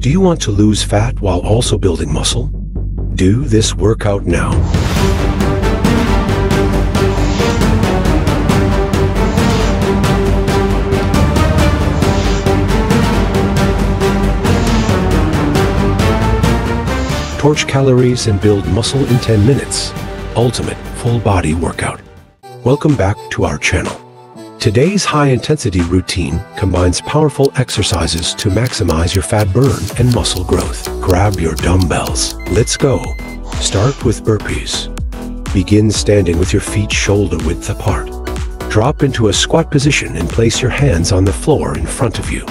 Do you want to lose fat while also building muscle? Do this workout now. Torch calories and build muscle in 10 minutes. Ultimate full body workout. Welcome back to our channel. Today's high-intensity routine combines powerful exercises to maximize your fat burn and muscle growth. Grab your dumbbells. Let's go. Start with burpees. Begin standing with your feet shoulder-width apart. Drop into a squat position and place your hands on the floor in front of you.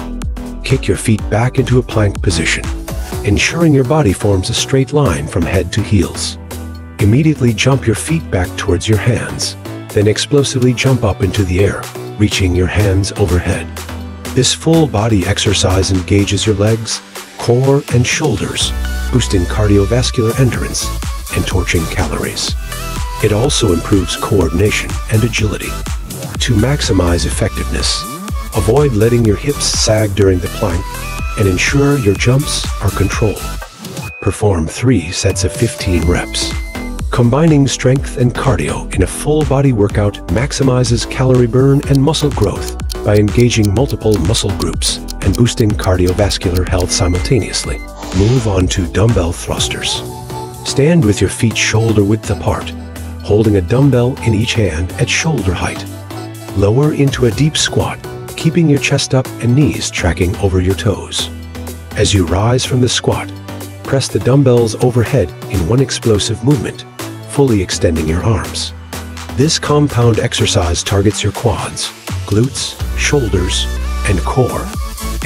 Kick your feet back into a plank position, ensuring your body forms a straight line from head to heels. Immediately jump your feet back towards your hands, then explosively jump up into the air, reaching your hands overhead. This full body exercise engages your legs, core, and shoulders, boosting cardiovascular endurance and torching calories. It also improves coordination and agility. To maximize effectiveness, avoid letting your hips sag during the plank and ensure your jumps are controlled. Perform 3 sets of 15 reps. Combining strength and cardio in a full-body workout maximizes calorie burn and muscle growth by engaging multiple muscle groups and boosting cardiovascular health simultaneously. Move on to dumbbell thrusters. Stand with your feet shoulder-width apart, holding a dumbbell in each hand at shoulder height. Lower into a deep squat, keeping your chest up and knees tracking over your toes. As you rise from the squat, press the dumbbells overhead in one explosive movement, fully extending your arms. This compound exercise targets your quads, glutes, shoulders, and core,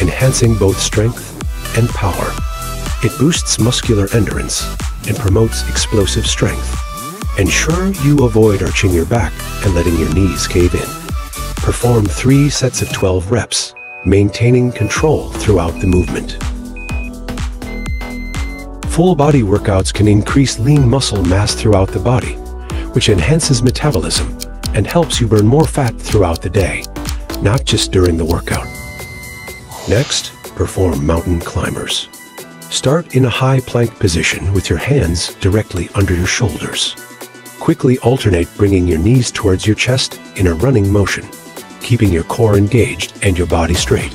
enhancing both strength and power. It boosts muscular endurance and promotes explosive strength. Ensure you avoid arching your back and letting your knees cave in. Perform 3 sets of 12 reps, maintaining control throughout the movement. Full body workouts can increase lean muscle mass throughout the body, which enhances metabolism and helps you burn more fat throughout the day, not just during the workout. Next, perform mountain climbers. Start in a high plank position with your hands directly under your shoulders. Quickly alternate bringing your knees towards your chest in a running motion, keeping your core engaged and your body straight.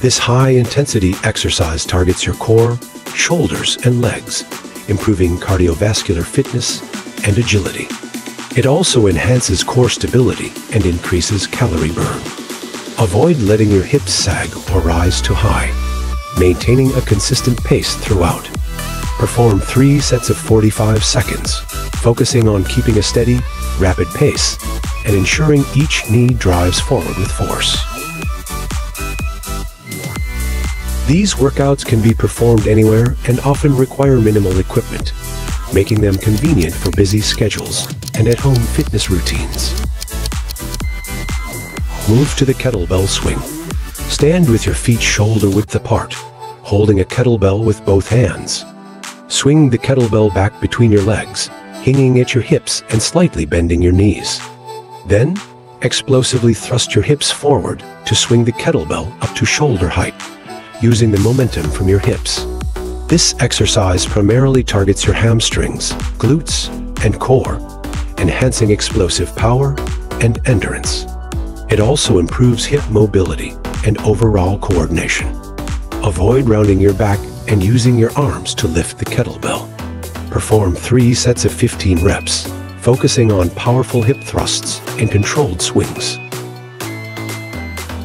This high-intensity exercise targets your core, shoulders, and legs, improving cardiovascular fitness and agility. It also enhances core stability and increases calorie burn. Avoid letting your hips sag or rise too high, maintaining a consistent pace throughout. Perform 3 sets of 45 seconds, focusing on keeping a steady, rapid pace and ensuring each knee drives forward with force. These workouts can be performed anywhere and often require minimal equipment, making them convenient for busy schedules and at-home fitness routines. Move to the kettlebell swing. Stand with your feet shoulder-width apart, holding a kettlebell with both hands. Swing the kettlebell back between your legs, hanging at your hips and slightly bending your knees. Then, explosively thrust your hips forward to swing the kettlebell up to shoulder height, using the momentum from your hips. This exercise primarily targets your hamstrings, glutes, and core, enhancing explosive power and endurance. It also improves hip mobility and overall coordination. Avoid rounding your back and using your arms to lift the kettlebell. Perform 3 sets of 15 reps, focusing on powerful hip thrusts and controlled swings.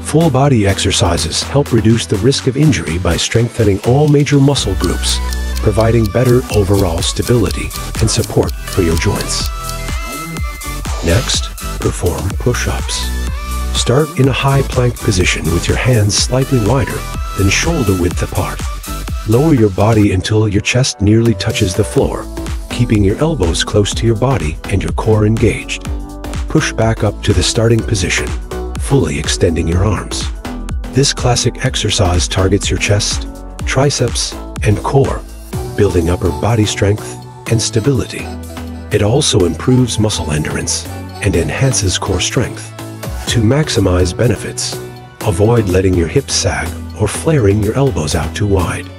Full body exercises help reduce the risk of injury by strengthening all major muscle groups, providing better overall stability and support for your joints. Next, perform push-ups. Start in a high plank position with your hands slightly wider than shoulder-width apart. Lower your body until your chest nearly touches the floor, keeping your elbows close to your body and your core engaged. Push back up to the starting position, fully extending your arms. This classic exercise targets your chest, triceps, and core, building upper body strength and stability. It also improves muscle endurance and enhances core strength. To maximize benefits, avoid letting your hips sag or flaring your elbows out too wide.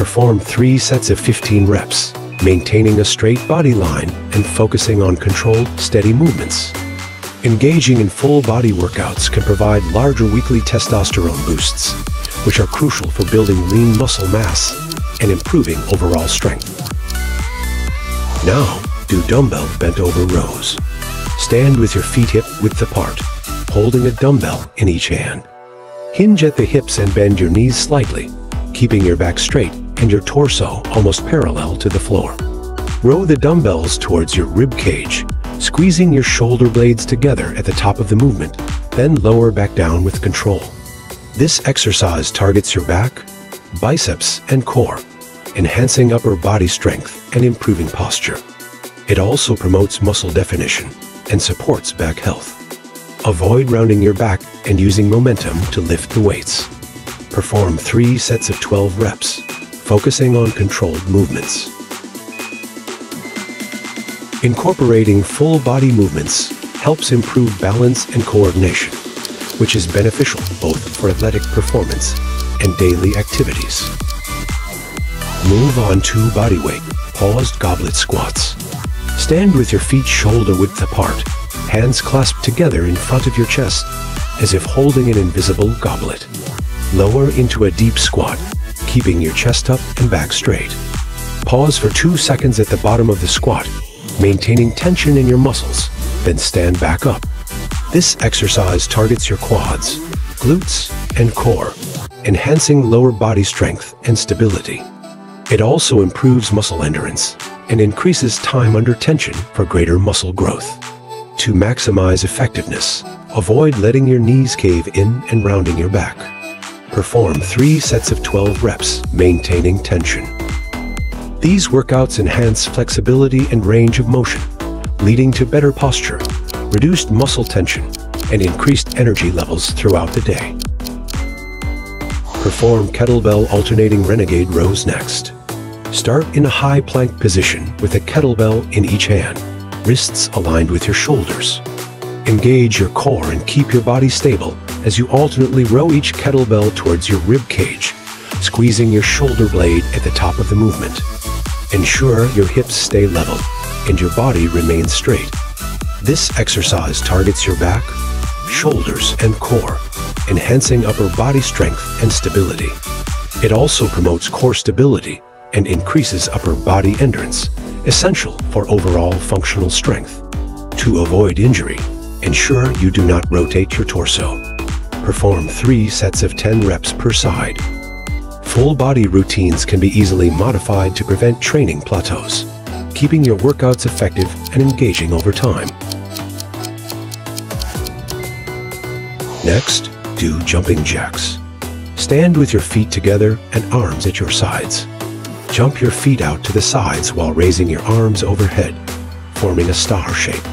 perform 3 sets of 15 reps, maintaining a straight body line and focusing on controlled, steady movements. Engaging in full-body workouts can provide larger weekly testosterone boosts, which are crucial for building lean muscle mass and improving overall strength. Now, do dumbbell bent-over rows. Stand with your feet hip-width apart, holding a dumbbell in each hand. Hinge at the hips and bend your knees slightly, keeping your back straight and your torso almost parallel to the floor. Row the dumbbells towards your rib cage, squeezing your shoulder blades together at the top of the movement, then lower back down with control. This exercise targets your back, biceps, and core, enhancing upper body strength and improving posture. It also promotes muscle definition and supports back health. Avoid rounding your back and using momentum to lift the weights. Perform 3 sets of 12 reps, focusing on controlled movements. Incorporating full body movements helps improve balance and coordination, which is beneficial both for athletic performance and daily activities. Move on to bodyweight, paused goblet squats. Stand with your feet shoulder-width apart, hands clasped together in front of your chest, as if holding an invisible goblet. Lower into a deep squat, keeping your chest up and back straight. Pause for 2 seconds at the bottom of the squat, maintaining tension in your muscles, then stand back up. This exercise targets your quads, glutes, and core, enhancing lower body strength and stability. It also improves muscle endurance and increases time under tension for greater muscle growth. To maximize effectiveness, avoid letting your knees cave in and rounding your back. Perform 3 sets of 12 reps, maintaining tension. These workouts enhance flexibility and range of motion, leading to better posture, reduced muscle tension, and increased energy levels throughout the day. Perform kettlebell alternating renegade rows next. Start in a high plank position with a kettlebell in each hand, wrists aligned with your shoulders. Engage your core and keep your body stable as you alternately row each kettlebell towards your rib cage, squeezing your shoulder blade at the top of the movement. Ensure your hips stay level and your body remains straight. This exercise targets your back, shoulders, and core, enhancing upper body strength and stability. It also promotes core stability and increases upper body endurance, essential for overall functional strength. To avoid injury, ensure you do not rotate your torso. Perform 3 sets of 10 reps per side. Full body routines can be easily modified to prevent training plateaus, keeping your workouts effective and engaging over time. Next, do jumping jacks. Stand with your feet together and arms at your sides. Jump your feet out to the sides while raising your arms overhead, forming a star shape.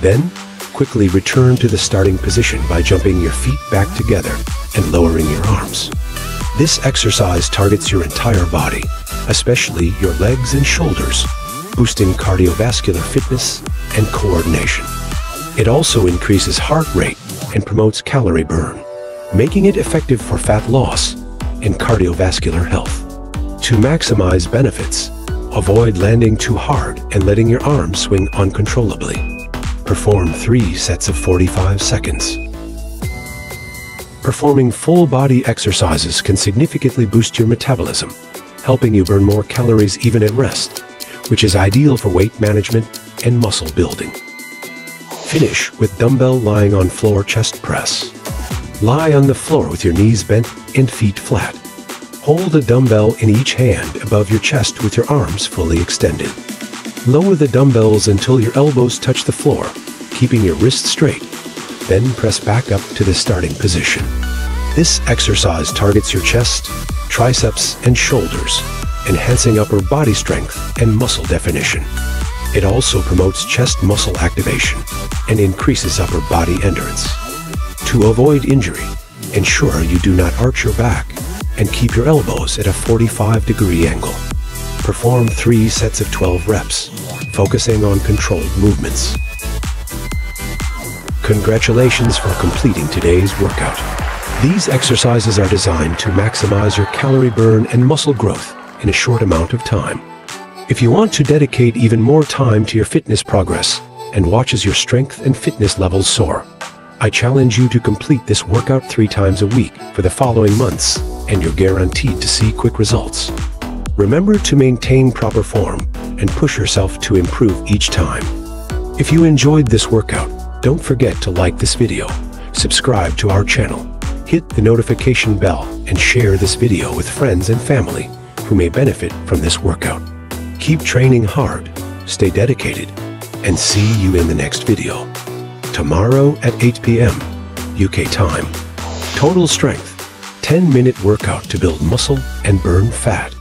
Then, quickly return to the starting position by jumping your feet back together and lowering your arms. This exercise targets your entire body, especially your legs and shoulders, boosting cardiovascular fitness and coordination. It also increases heart rate and promotes calorie burn, making it effective for fat loss and cardiovascular health. To maximize benefits, avoid landing too hard and letting your arms swing uncontrollably. Perform 3 sets of 45 seconds. Performing full-body exercises can significantly boost your metabolism, helping you burn more calories even at rest, which is ideal for weight management and muscle building. Finish with dumbbell lying on floor chest press. Lie on the floor with your knees bent and feet flat. Hold a dumbbell in each hand above your chest with your arms fully extended. Lower the dumbbells until your elbows touch the floor, keeping your wrists straight, then press back up to the starting position. This exercise targets your chest, triceps, and shoulders, enhancing upper body strength and muscle definition. It also promotes chest muscle activation and increases upper body endurance. To avoid injury, ensure you do not arch your back and keep your elbows at a 45-degree angle. Perform 3 sets of 12 reps, focusing on controlled movements. Congratulations for completing today's workout. These exercises are designed to maximize your calorie burn and muscle growth, in a short amount of time. If you want to dedicate even more time to your fitness progress and watch as your strength and fitness levels soar, I challenge you to complete this workout 3 times a week for the following months, and you're guaranteed to see quick results. Remember to maintain proper form and push yourself to improve each time. If you enjoyed this workout, don't forget to like this video, subscribe to our channel, hit the notification bell, and share this video with friends and family who may benefit from this workout. Keep training hard, stay dedicated, and see you in the next video. Tomorrow at 8 p.m. UK time. Total strength, 10-minute workout to build muscle and burn fat.